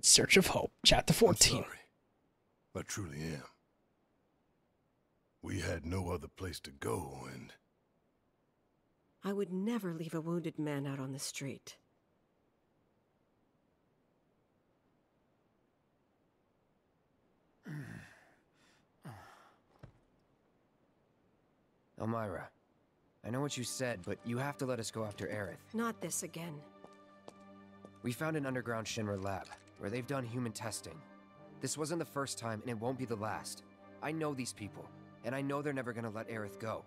In Search of Hope, Chapter 14. I'm sorry. I truly am. We had no other place to go, and... I would never leave a wounded man out on the street. Elmira, I know what you said, but you have to let us go after Aerith. Not this again. We found an underground Shinra lab, where they've done human testing. This wasn't the first time, and it won't be the last. I know these people, and I know they're never gonna let Aerith go.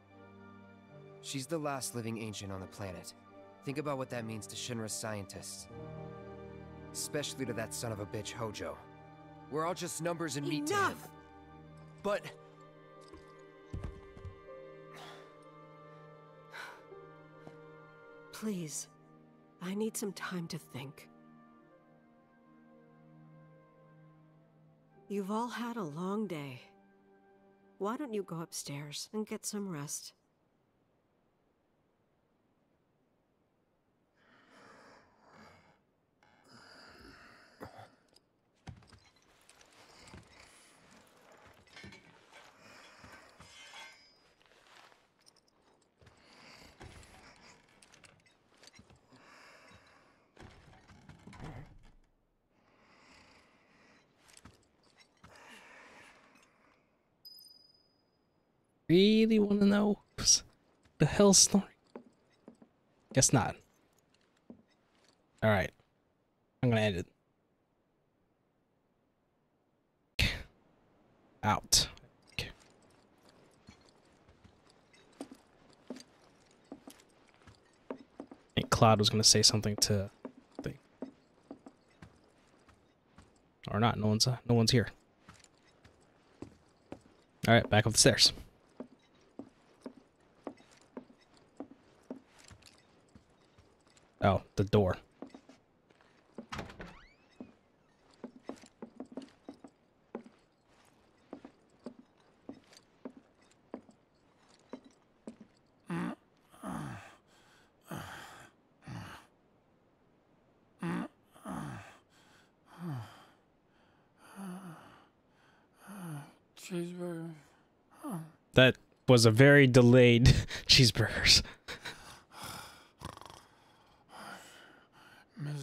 She's the last living ancient on the planet. Think about what that means to Shinra's scientists. Especially to that son of a bitch, Hojo. We're all just numbers and meat to him. But... Please, I need some time to think. You've all had a long day. Why don't you go upstairs and get some rest? Really want to know the hell story? Guess not. All right, I'm gonna end it. Out. Okay. I think Cloud was gonna say something to thing, or not. No one's here. All right, back up the stairs. Oh, the door. Cheeseburger. That was a very delayed cheeseburgers.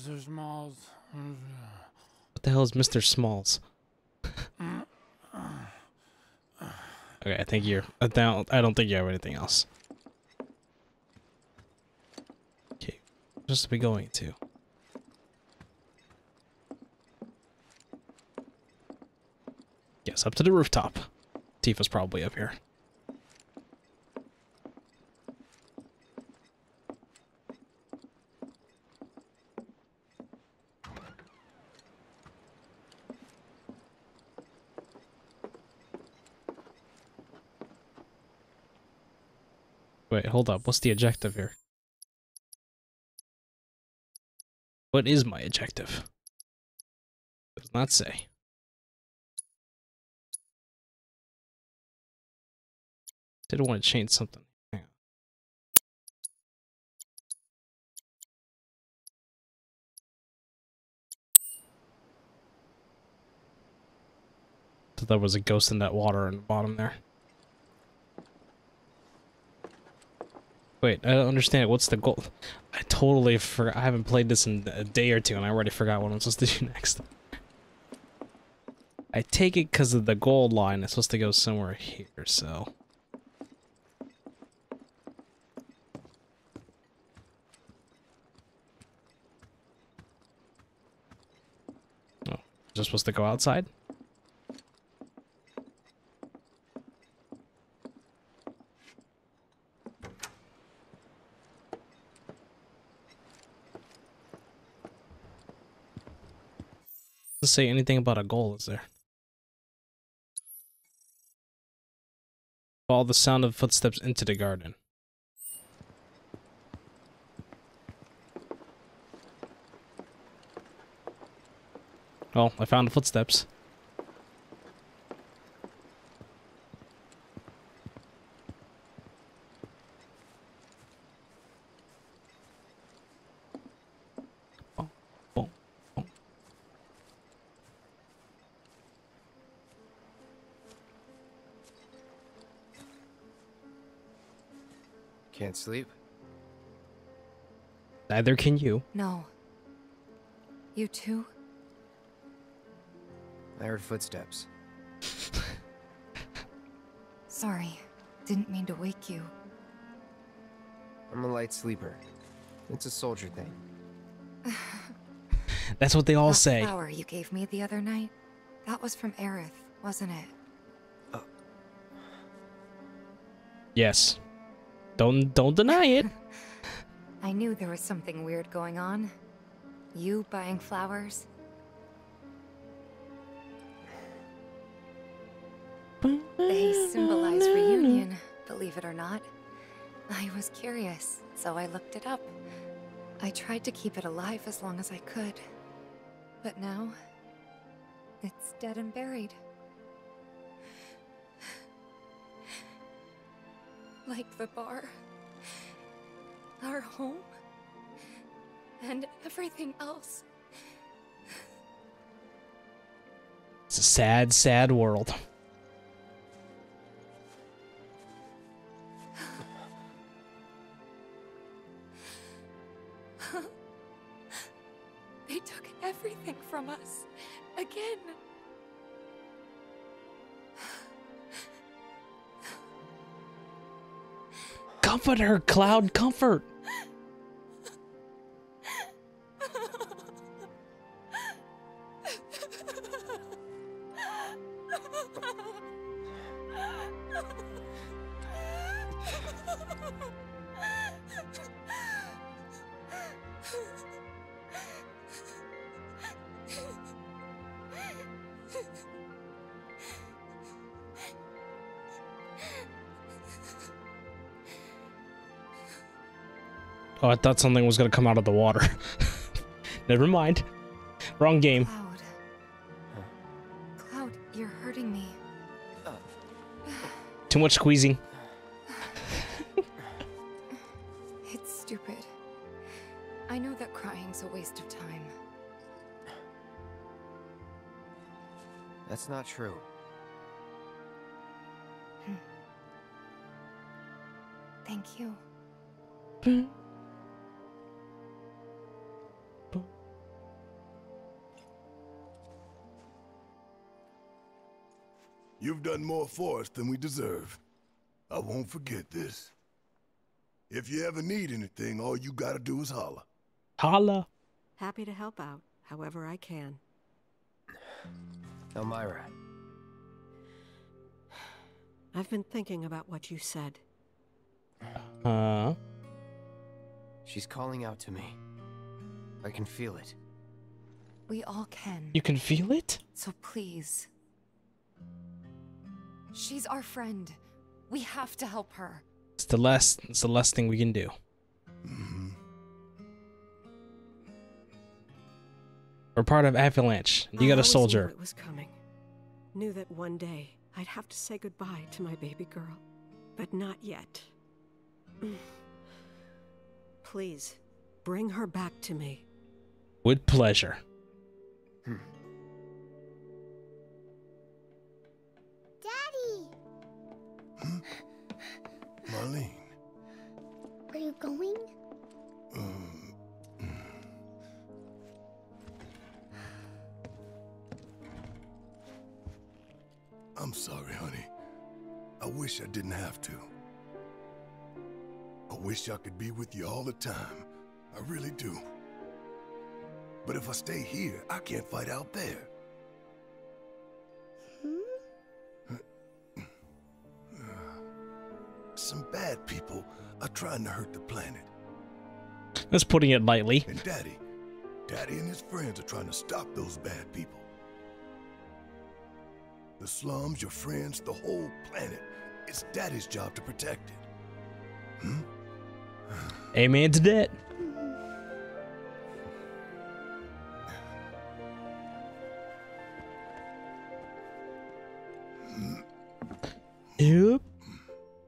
Mr. Smalls. What the hell is Mr. Smalls? Okay, I think you're. I don't think you have anything else. Okay, just be going to. Yes, up to the rooftop. Tifa's probably up here. Wait, hold up. What's the objective here? What is my objective? It does not say. Didn't want to change something. Hang on. So there was a ghost in that water in the bottom there. Wait, I don't understand. What's the goal? I totally forgot. I haven't played this in a day or two, and I already forgot what I'm supposed to do next. I take it because of the gold line. It's supposed to go somewhere here, so... Oh, just supposed to go outside? Say anything about a goal, is there? Follow the sound of footsteps into the garden. Well, I found the footsteps. Can't sleep? Neither can you. No. You too? I heard footsteps. Sorry. Didn't mean to wake you. I'm a light sleeper. It's a soldier thing. That's what they all say. That flower you gave me the other night, that was from Aerith, wasn't it? Oh. Yes. Don't deny it. I knew there was something weird going on. You buying flowers? They symbolize reunion, believe it or not. I was curious, so I looked it up. I tried to keep it alive as long as I could. But now, it's dead and buried. Like the bar, our home, and everything else. It's a sad, sad world. They took everything from us again. Comfort her, Cloud, comfort. Oh, I thought something was going to come out of the water. Never mind. Wrong game. Cloud. Cloud, you're hurting me. Too much squeezing. It's stupid. I know that crying's a waste of time. That's not true. Thank you. You've done more for us than we deserve. I won't forget this. If you ever need anything, all you gotta do is holler. Holla. Happy to help out, however I can. Elmira. I've been thinking about what you said. She's calling out to me. I can feel it. We all can. You can feel it? So please. She's our friend. We have to help her. It's the last thing we can do. Mm-hmm. We're part of Avalanche. You got a soldier. Knew it was coming. Knew that one day I'd have to say goodbye to my baby girl, but not yet. Please, bring her back to me. With pleasure. Marlene. Are you going? I'm sorry, honey. I wish I didn't have to. I wish I could be with you all the time. I really do. But if I stay here, I can't fight out there. Some bad people are trying to hurt the planet. That's putting it lightly. And Daddy and his friends are trying to stop those bad people. The slums, your friends, the whole planet. It's Daddy's job to protect it. Amen to that. Yep.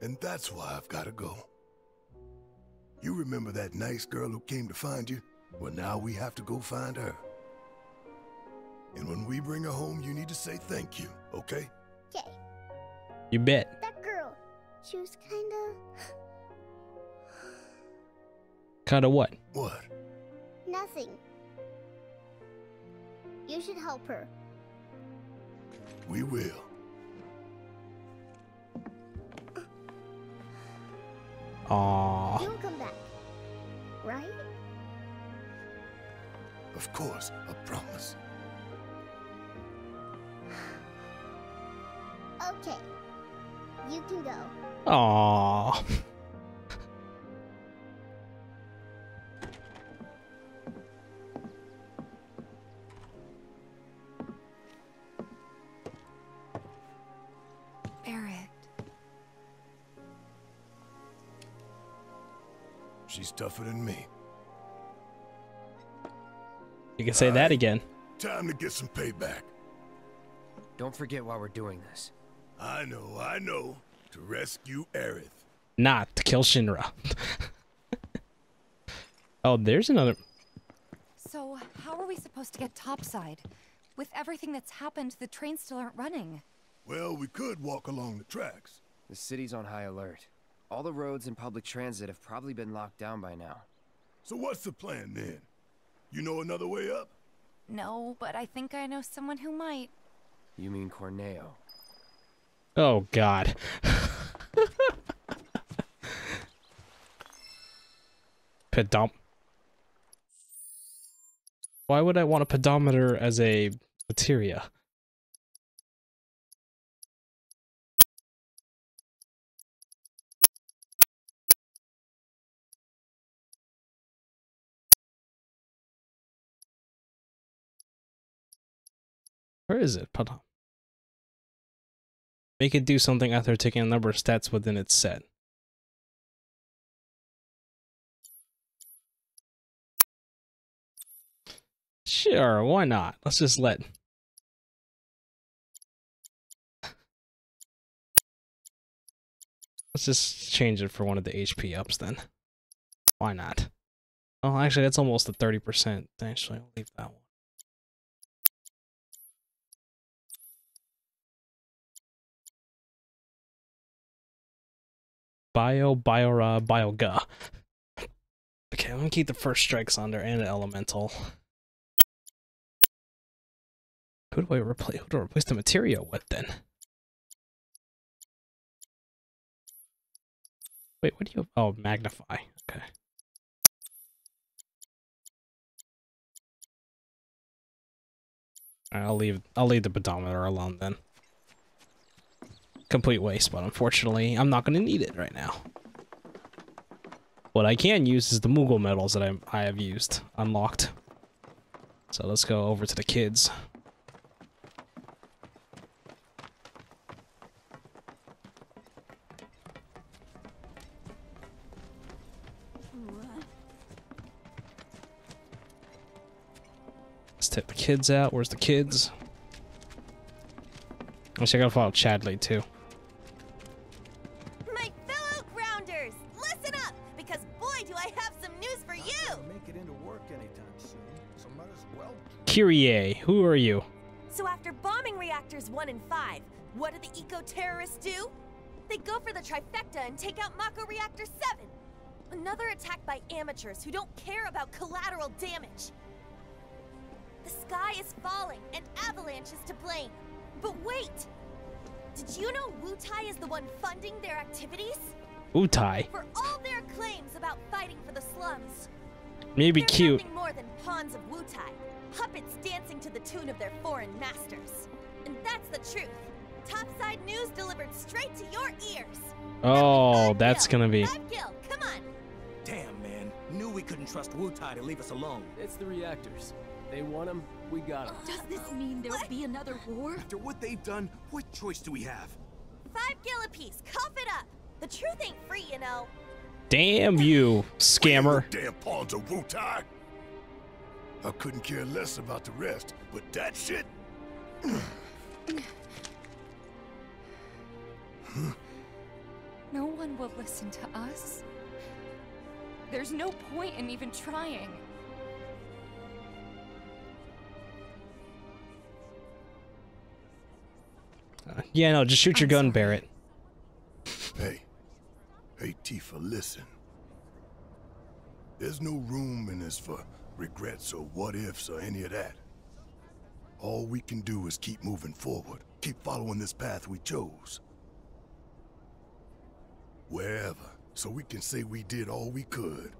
And that's why I've got to go. You remember that nice girl who came to find you? Well, now we have to go find her. And when we bring her home, you need to say thank you, okay? Okay. You bet. That girl, she was kind of... Kinda what? What? Nothing. You should help her. We will. Aww. You'll come back, right? Of course, I promise. Okay, you can go. Aww. Barret. She's tougher than me. You can say that again. Time to get some payback. Don't forget why we're doing this. I know, to rescue Aerith. Not to kill Shinra. Oh, there's another. So, how are we supposed to get topside? With everything that's happened, the trains still aren't running. Well, we could walk along the tracks. The city's on high alert. All the roads and public transit have probably been locked down by now. So what's the plan then? You know another way up? No, but I think I know someone who might. You mean Corneo? Oh, God. Pedomp. Why would I want a pedometer as a materia? Where is it? Padom. Make it do something after taking a number of stats within its set. Sure, why not? Let's just let. Let's just change it for one of the HP ups then. Why not? Oh, actually, that's almost a 30%. Actually, I'll leave that one. Bioga. Okay, I'm gonna keep the first strikes on there and an elemental. Who do I replace? Who do I replace the material with then? Wait, what do you? Oh, magnify. Okay. All right, I'll leave the pedometer alone then. Complete waste, but unfortunately I'm not going to need it right now. What I can use is the Moogle medals that I have used unlocked. So let's go over to the kids. Let's take the kids out. Where's the kids? Actually, I gotta follow Chadley too. Kyrie, who are you? So after bombing reactors 1 and 5, what do the eco-terrorists do? They go for the trifecta and take out Mako Reactor 7. Another attack by amateurs who don't care about collateral damage. The sky is falling and Avalanche is to blame. But wait! Did you know Wutai is the one funding their activities? Wutai? For all their claims about fighting for the slums. Maybe they're cute. Nothing more than pawns of Wutai. Puppets dancing to the tune of their foreign masters. And that's the truth. Topside news delivered straight to your ears. Oh, that's gonna be. Come on. Damn, man. Knew we couldn't trust Wutai to leave us alone. It's the reactors. They want them, we got them. Does this mean there'll be another war? After what they've done, what choice do we have? 5 gil apiece. Cough it up. The truth ain't free, you know. Damn you, scammer. Damn pawns of Wutai. I couldn't care less about the rest, but that shit. No one will listen to us. There's no point in even trying. Yeah, no, just shoot your gun, Barret. Hey, Tifa, listen. There's no room in this for regrets or what-ifs or any of that. All we can do is keep moving forward, keep following this path we chose. Wherever, so we can say we did all we could.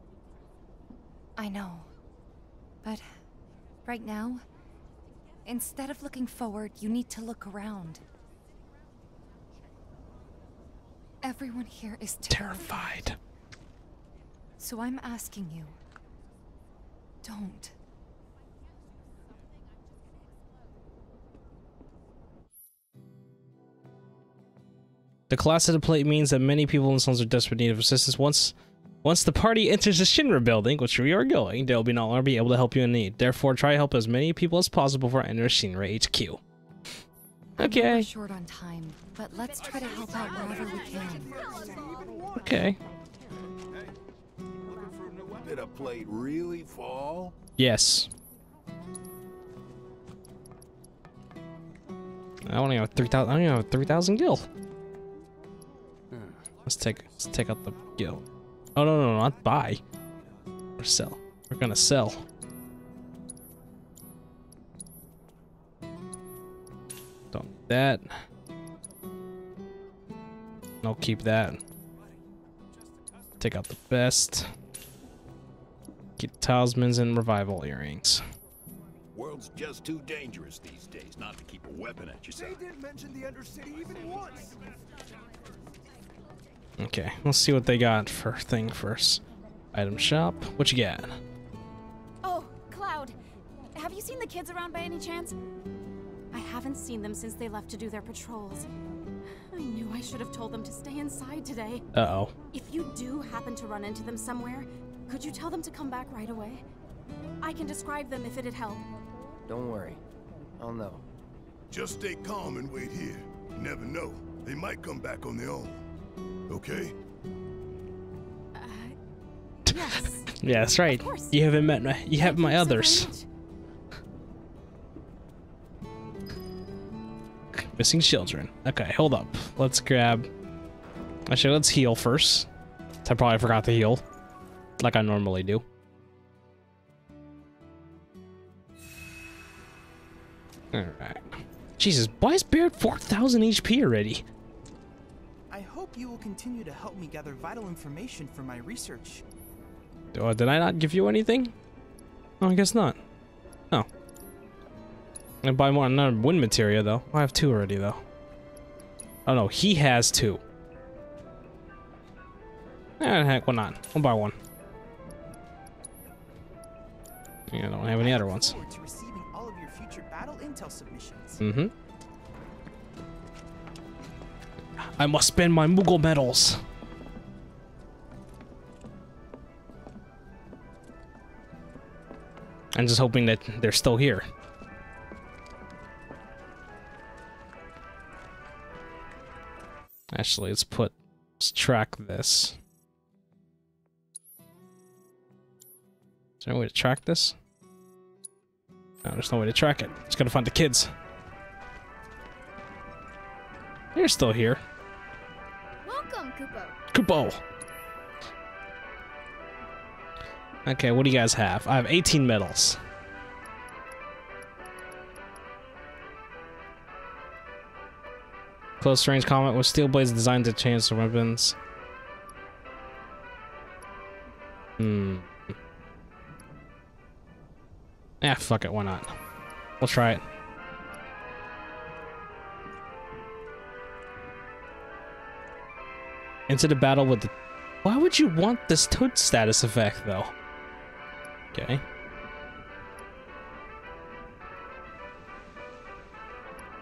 I know. But right now, instead of looking forward, you need to look around. Everyone here is terrified. So I'm asking you, don't. The collapse of the plate means that many people in zones are desperate need of assistance. Once the party enters the Shinra building, which we are going, there will be no longer be able to help you in need. Therefore, try to help as many people as possible before entering Shinra HQ. Okay. We're short on time, but let's try to help out wherever we can. Okay. Did a plate really fall? Yes. I only have 3,000. I only have 3,000 gil. Let's take out the gil. Oh no no no! Not buy. Or sell. We're gonna sell. Don't need that. I'll keep that. Take out the best. Get talismans and revival earrings. World's just too dangerous these days not to keep a weapon at your side. They didn't mention the Undercity even once. Okay, let's see what they got for thing first. Item shop. What you got? Oh, Cloud. Have you seen the kids around by any chance? I haven't seen them since they left to do their patrols. I knew I should have told them to stay inside today. Uh-oh. If you do happen to run into them somewhere, could you tell them to come back right away? I can describe them if it'd help. Don't worry. I'll know. Just stay calm and wait here. You never know. They might come back on their own. Okay. Yes. Yeah, that's right. You haven't met my. You have my others. Missing children. Okay, hold up. Let's grab. Actually, let's heal first. I probably forgot to heal, like I normally do. All right. Jesus, why is Barret 4,000 HP already? I hope you will continue to help me gather vital information for my research. Did I not give you anything? No, I guess not. No. I buy more another wind materia though. I have two already though. Oh no, he has two. Eh, heck, why not? I'll buy one. Yeah, I don't have any other ones. Mm-hmm. I must spend my Moogle medals. I'm just hoping that they're still here. Actually, let's track this. Is there a way to track this? No, there's no way to track it. Just gotta find the kids. They're still here. Welcome, Kupo. Kupo. Okay, what do you guys have? I have 18 medals. Close range combat with steel blades designed to change the weapons. Hmm. Ah, fuck it, why not? We'll try it. Into the battle with the... Why would you want this toad status effect, though? Okay.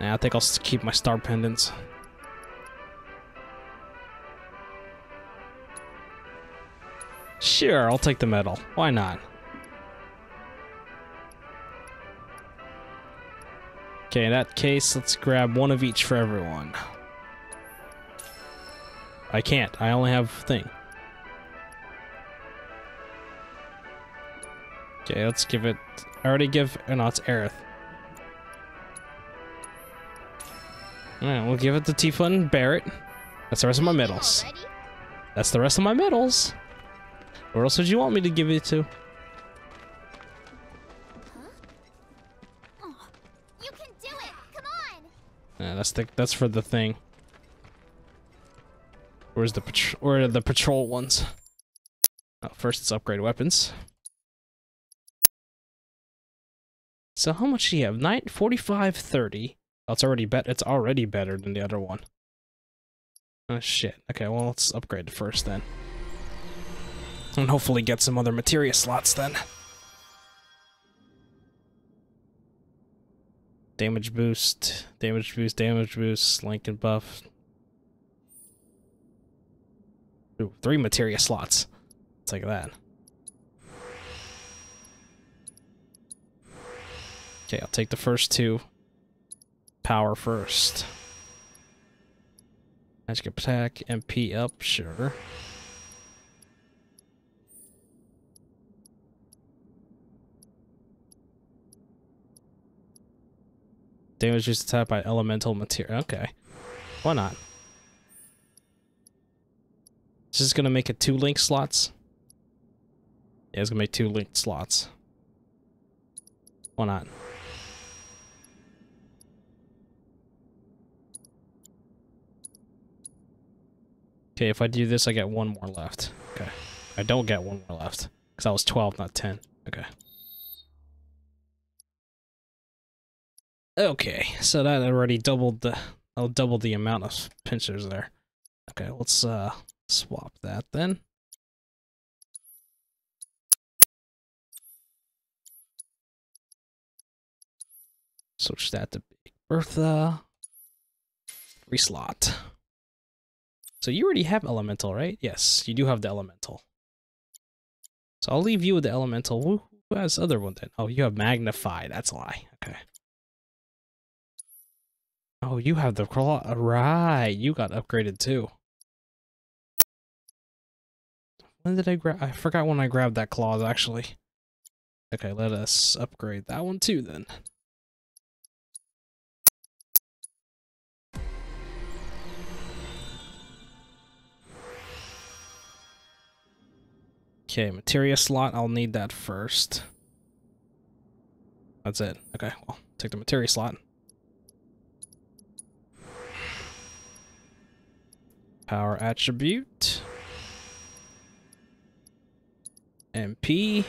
Nah, I think I'll keep my star pendants. Sure, I'll take the medal. Why not? Okay, in that case, let's grab one of each for everyone. I can't. I only have a thing. Okay, let's give it... I already give... Oh, no, it's Aerith. Alright, we'll give it to Tifa and Barret. That's the rest of my medals. That's the rest of my medals. Where else would you want me to give it to? Yeah, that's for the thing. Where's the where are the patrol ones? Oh, first let's upgrade weapons. So how much do you have? 945.30. Oh, it's already better than the other one. Oh shit. Okay, well let's upgrade first then. And hopefully get some other materia slots then. Damage boost, damage boost, damage boost, Lincoln buff. Ooh, 3 materia slots. It's like that. Okay, I'll take the first 2. Power first. Magic attack, MP up, sure. Damage is attacked by elemental material. Okay. Why not? Is this going to make it 2 link slots? Yeah, it's going to make 2 link slots. Why not? Okay, if I do this, I get 1 more left. Okay. I don't get 1 more left. Because I was 12, not 10. Okay. Okay, so that already doubled the amount of pincers there. Okay, let's swap that then. Switch that to Big Bertha. 3 slot. So you already have elemental, right? Yes, you do have the elemental. So I'll leave you with the elemental. Who has the other one then? Oh, you have magnify, that's a lie. Okay. Oh, you have the claw. Right, you got upgraded too. When did I grab? I forgot when I grabbed that claw actually. Okay, let us upgrade that one too then. Okay, materia slot. I'll need that first. That's it. Okay, well, take the materia slot. Power attribute, MP,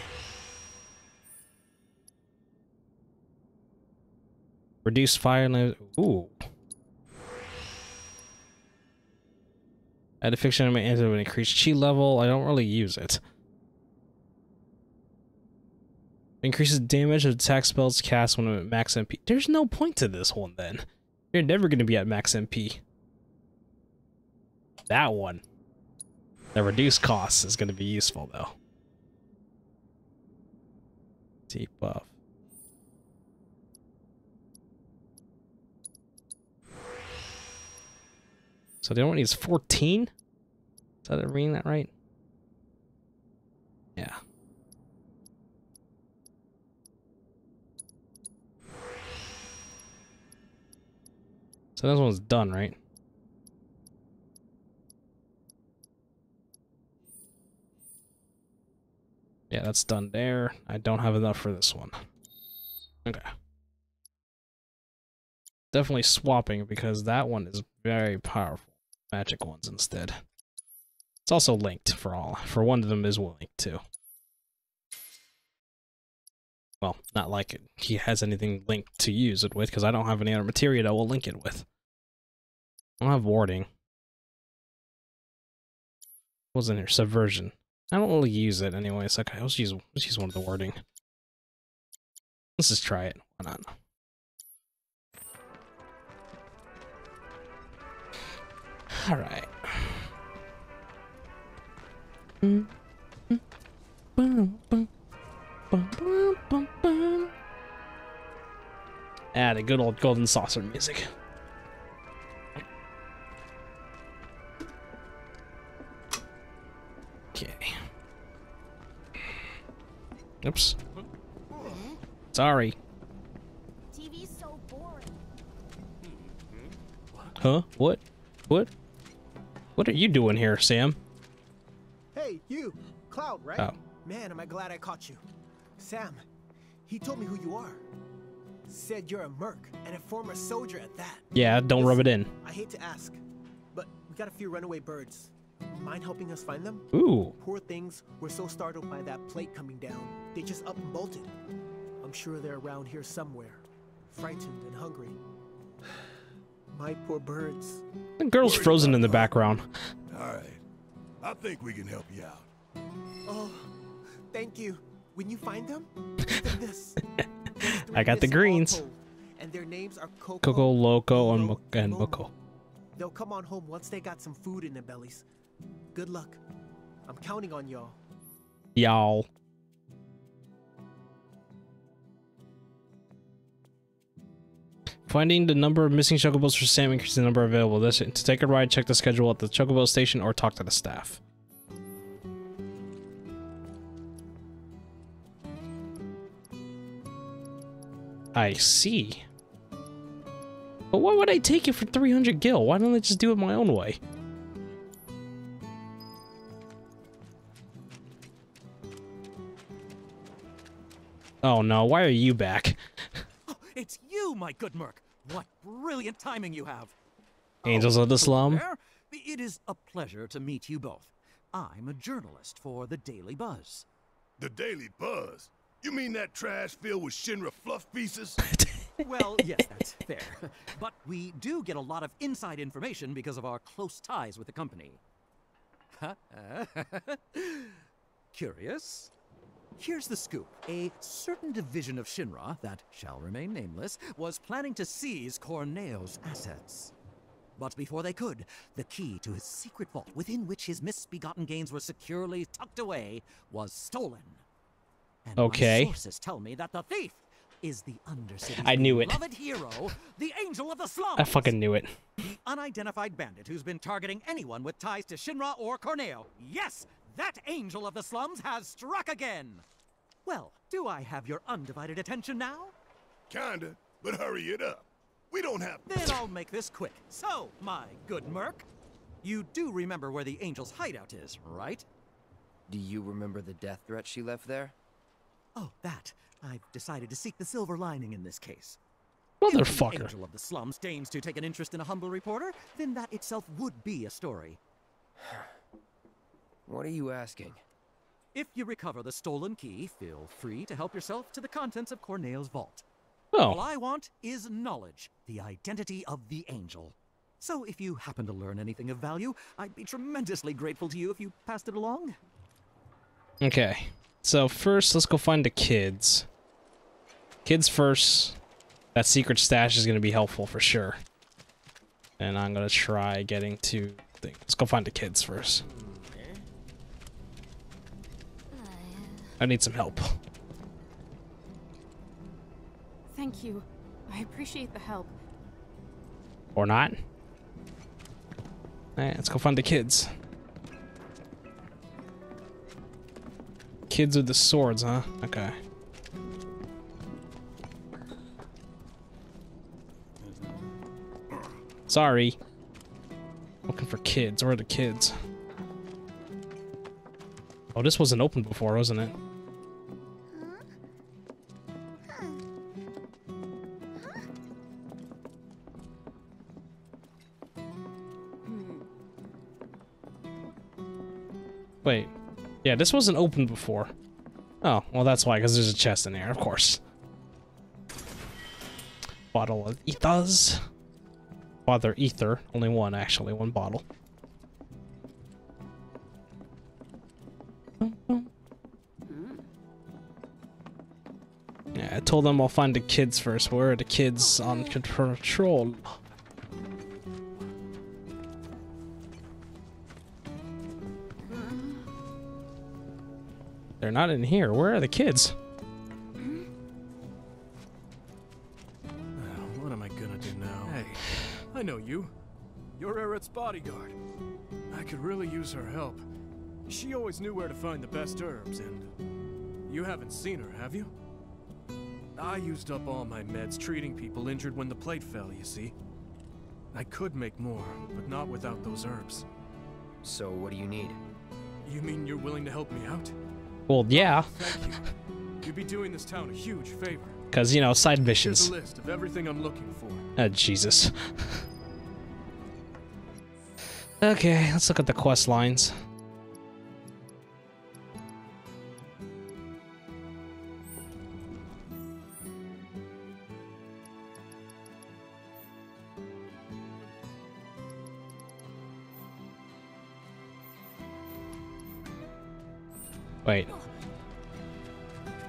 reduce fire. Ooh, add a fiction to my end of an increased chi level. I don't really use it. Increases damage of attack spells cast when I'm at max MP. There's no point to this one then. You're never going to be at max MP. That one. The reduced cost is going to be useful though. Deep buff. So the other one needs 14? Is that reading that right? Yeah. So this one's done, right? Yeah, that's done there. I don't have enough for this one. Okay. Definitely swapping because that one is very powerful. Magic ones instead. It's also linked for all. For one of them is linked too. Well, not like it. He has anything linked to use it with because I don't have any other material that will link it with. I don't have warding. What's in here? Subversion. I don't really use it anyway, so okay, let's use one of the wording. Let's just try it. Why not? Alright. Ah, the good old golden saucer music. Okay. Oops. Sorry. TV's so boring. Huh? What? What? What are you doing here, Sam? Hey, you. Cloud, right? Oh. Man, am I glad I caught you. Sam, he told me who you are. Said you're a merc and a former soldier at that. Yeah, don't rub it in. I hate to ask, but we got a few runaway birds. Mind helping us find them? Ooh. Poor things were so startled by that plate coming down, they just up and bolted. I'm sure they're around here somewhere, frightened and hungry. My poor birds. The girl's frozen in the background. All right, I think we can help you out. Oh, thank you. When you find them, this. I got the greens. And their names are Coco Loco and Moco. They'll come on home once they got some food in their bellies. Good luck. I'm counting on y'all. Y'all. Finding the number of missing chocobos for Sam increases the number available. That's it. To take a ride, check the schedule at the chocobo station or talk to the staff. I see. But why would I take it for 300 gil? Why don't I just do it my own way? Oh no, why are you back? Oh, it's you, my good merc. What brilliant timing you have. Angels of the slum. It is a pleasure to meet you both. I'm a journalist for the Daily Buzz. The Daily Buzz? You mean that trash filled with Shinra fluff pieces? Well, yes, that's fair. But we do get a lot of inside information because of our close ties with the company. Curious? Here's the scoop. A certain division of Shinra, that shall remain nameless, was planning to seize Corneo's assets. But before they could, the key to his secret vault, within which his misbegotten gains were securely tucked away, was stolen. And okay. My sources tell me that the thief is the Undercity's beloved hero, the Angel of the Slums. I fucking knew it. The unidentified bandit who's been targeting anyone with ties to Shinra or Corneo. Yes, that Angel of the Slums has struck again. Well, do I have your undivided attention now? Kinda, but hurry it up. We don't have... Then I'll make this quick. So, my good merc, you do remember where the Angel's hideout is, right? Do you remember the death threat she left there? Oh, that. I've decided to seek the silver lining in this case. Motherfucker. If the Angel of the Slums deigns to take an interest in a humble reporter, then that itself would be a story. What are you asking? If you recover the stolen key, feel free to help yourself to the contents of Corneo's vault. Oh. All I want is knowledge, the identity of the Angel. So if you happen to learn anything of value, I'd be tremendously grateful to you if you passed it along. Okay. So first, let's go find the kids. Kids first. That secret stash is going to be helpful for sure. And I'm going to try getting to things. Let's go find the kids first. I need some help. Thank you. I appreciate the help. Or not. Alright, let's go find the kids. Kids with the swords, huh? Okay. Sorry. Looking for kids. Where are the kids? Oh, this wasn't open before, wasn't it? Wait. Yeah, this wasn't open before. Oh, well that's why, because there's a chest in there, of course. Bottle of ethers. Father ether. Only one, actually. One bottle. Yeah, I told them I'll find the kids first. Where are the kids on control? They're not in here. Where are the kids? What am I gonna do now? Hey, I know you. You're Aerith's bodyguard. I could really use her help. She always knew where to find the best herbs, and you haven't seen her, have you? I used up all my meds treating people injured when the plate fell, you see. I could make more, but not without those herbs. So what do you need? You mean you're willing to help me out? Well, yeah. Thank you. You'd be doing this town a huge favor. Because, you know, side missions. Here's a list of everything I'm looking for. Oh, Jesus. Okay, let's look at the quest lines. Wait.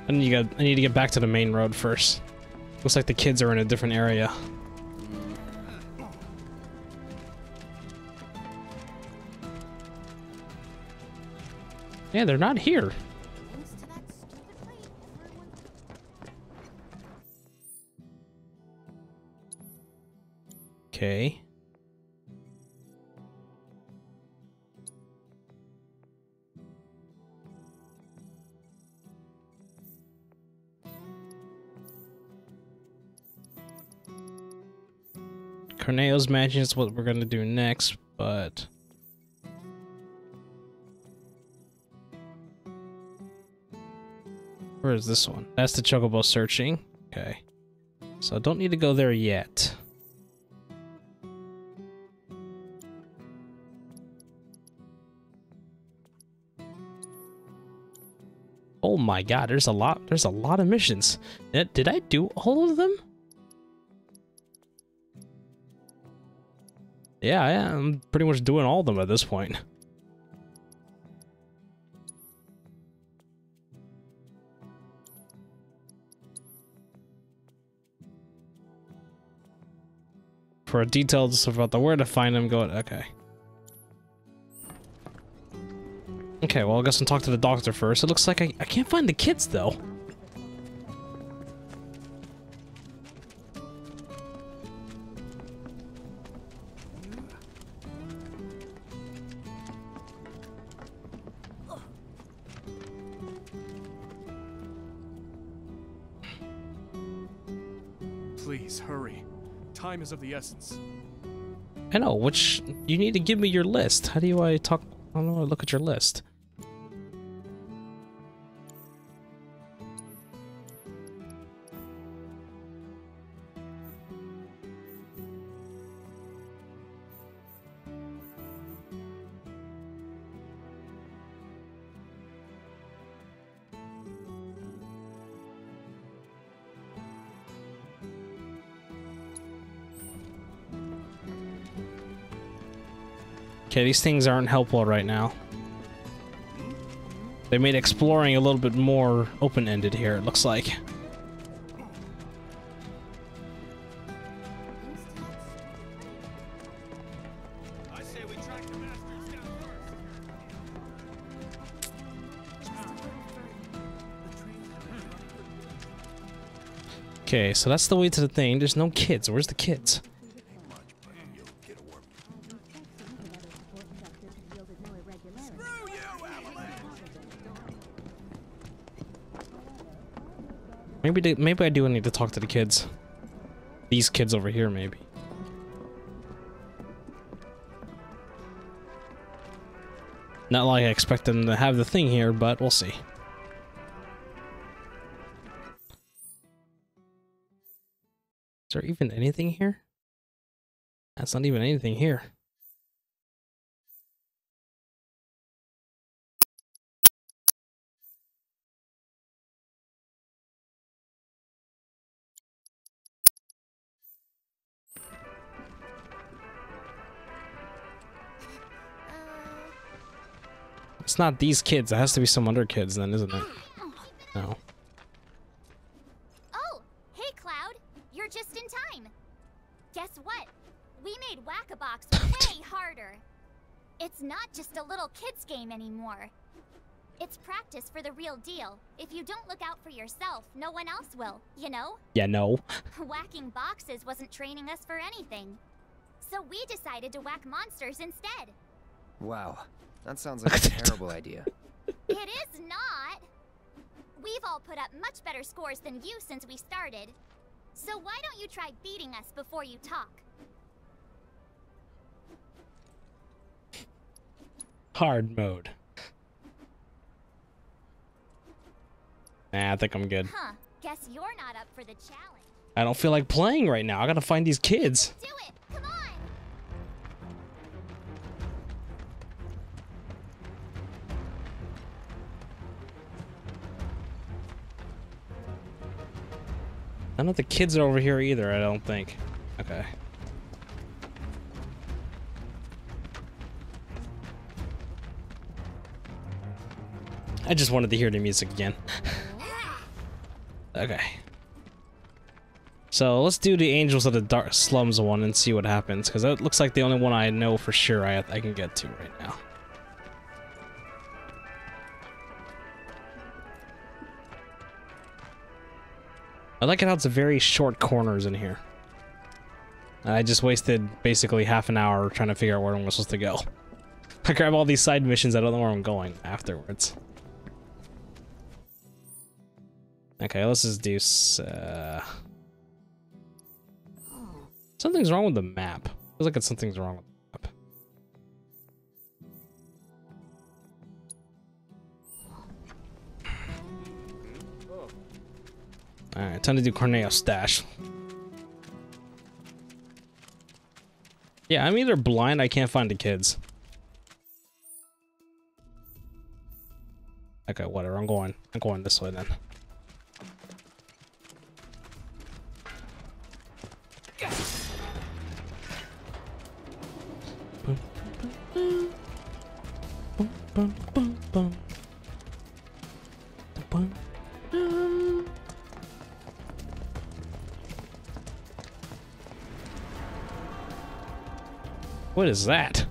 I need to get back to the main road first. Looks like the kids are in a different area. Yeah, they're not here. Okay. Corneo's Mansion is what we're gonna do next, but where is this one? That's the Chocobo searching. Okay, so I don't need to go there yet. Oh my God, there's a lot. There's a lot of missions. Did I do all of them? Yeah, I'm pretty much doing all of them at this point. For details about the where to find them, go. Okay. Okay, well, I guess I'll talk to the doctor first. It looks like I can't find the kids, though. Please hurry. Time is of the essence. I know, which you need to give me your list. How do I talk? I don't know. I look at your list. Okay, these things aren't helpful right now. They made exploring a little bit more open-ended here, it looks like. I say we track the masters down first. Okay, so that's the way to the thing. There's no kids. Where's the kids? Maybe I do need to talk to the kids. These kids over here, maybe. Not like I expect them to have the thing here, but we'll see. Is there even anything here? That's not even anything here. It's not these kids. It has to be some other kids then, isn't it? No. Oh, hey Cloud. You're just in time. Guess what? We made Whack-A-Box way harder. It's not just a little kids game anymore. It's practice for the real deal. If you don't look out for yourself, no one else will, you know? Yeah, no. Whacking boxes wasn't training us for anything. So we decided to whack monsters instead. Wow. That sounds like a terrible idea. It is not! We've all put up much better scores than you since we started. So why don't you try beating us before you talk? Hard mode. Nah, I think I'm good. Huh. Guess you're not up for the challenge. I don't feel like playing right now. I gotta find these kids. Do it. Come on. None of the kids are over here either, I don't think. Okay. I just wanted to hear the music again. Okay. So let's do the Angels of the Dark Slums one and see what happens, because that looks like the only one I know for sure I can get to right now. I like it how it's very short corners in here. I just wasted basically half an hour trying to figure out where I'm supposed to go. I grab all these side missions, I don't know where I'm going afterwards. Okay, let's just do... Something's wrong with the map. Feels like something's wrong with the map. Alright, time to do Corneo stash. Yeah, I'm either blind, I can't find the kids. Okay, whatever, I'm going this way then. What is that?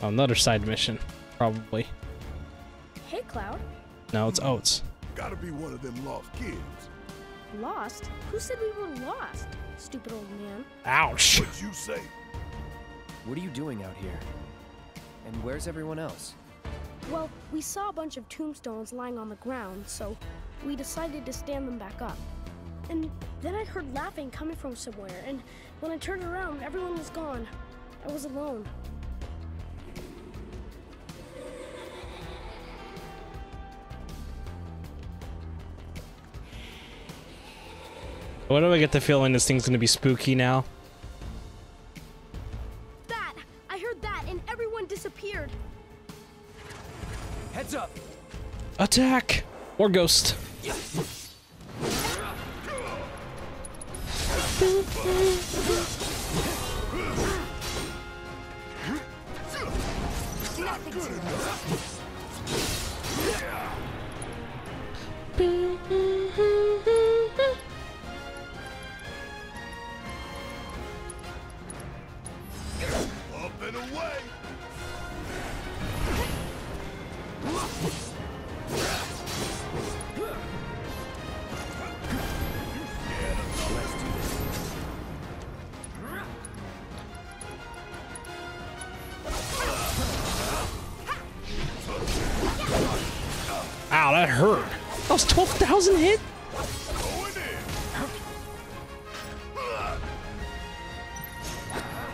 Oh, another side mission, probably. Hey, Cloud. No, it's Oats. Gotta be one of them lost kids. Lost? Who said we were lost? Stupid old man. Ouch. What'd you say? What are you doing out here? And where's everyone else? Well, we saw a bunch of tombstones lying on the ground, so we decided to stand them back up. And then I heard laughing coming from somewhere, and when I turned around, everyone was gone. I was alone. Why do I get the feeling this thing's gonna be spooky now? Attack! Or ghost. Hit?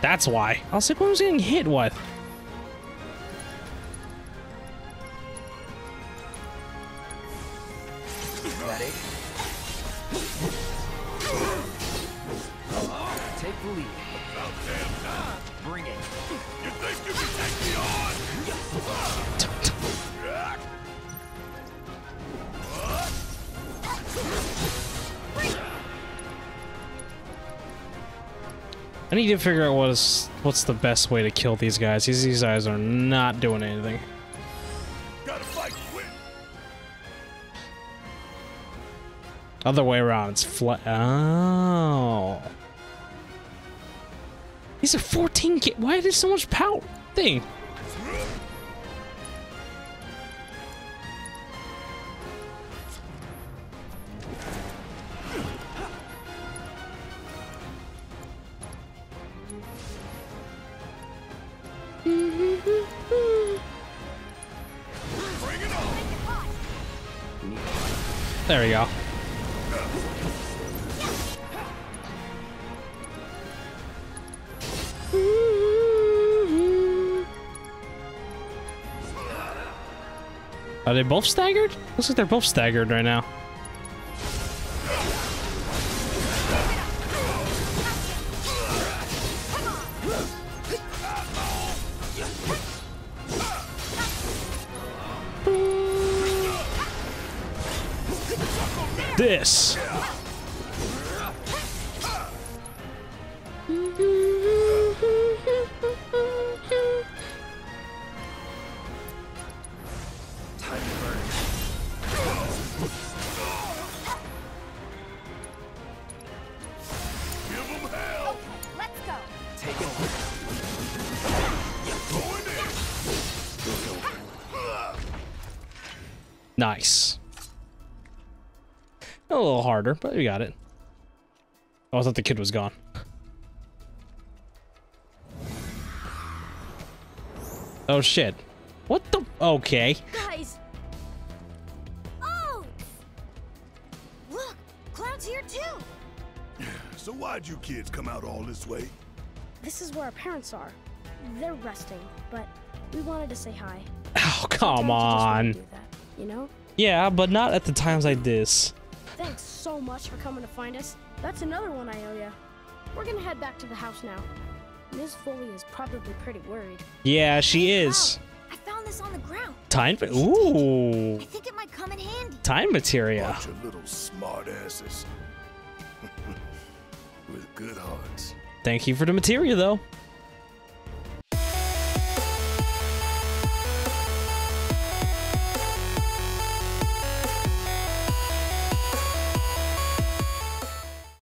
That's why. I was like, what was getting hit with? Ready? Take the lead. About damn time. Bring it. You think you can take me on? I need to figure out what's the best way to kill these guys. These guys are not doing anything. Gotta fight quick. Other way around, it's flat. Oh, these are 14 kids. Why is there so much power thing? There we go. Are they both staggered? Looks like they're both staggered right now. This. Nice. A little harder, but we got it. Oh, I thought the kid was gone. Oh shit. What the? Okay. Guys. Oh. Look, Cloud's here too. So why'd you kids come out all this way? This is where our parents are. They're resting, but we wanted to say hi. Oh, come on. You know? Yeah, but not at the times like this. Thanks so much for coming to find us. That's another one I owe ya. We're gonna head back to the house now. Ms. Foley is probably pretty worried. Yeah, she is. Oh, I found this on the ground. Time for ooh. I think it might come in handy. Time material. Bunch of little smart asses. With good hearts. Thank you for the material though.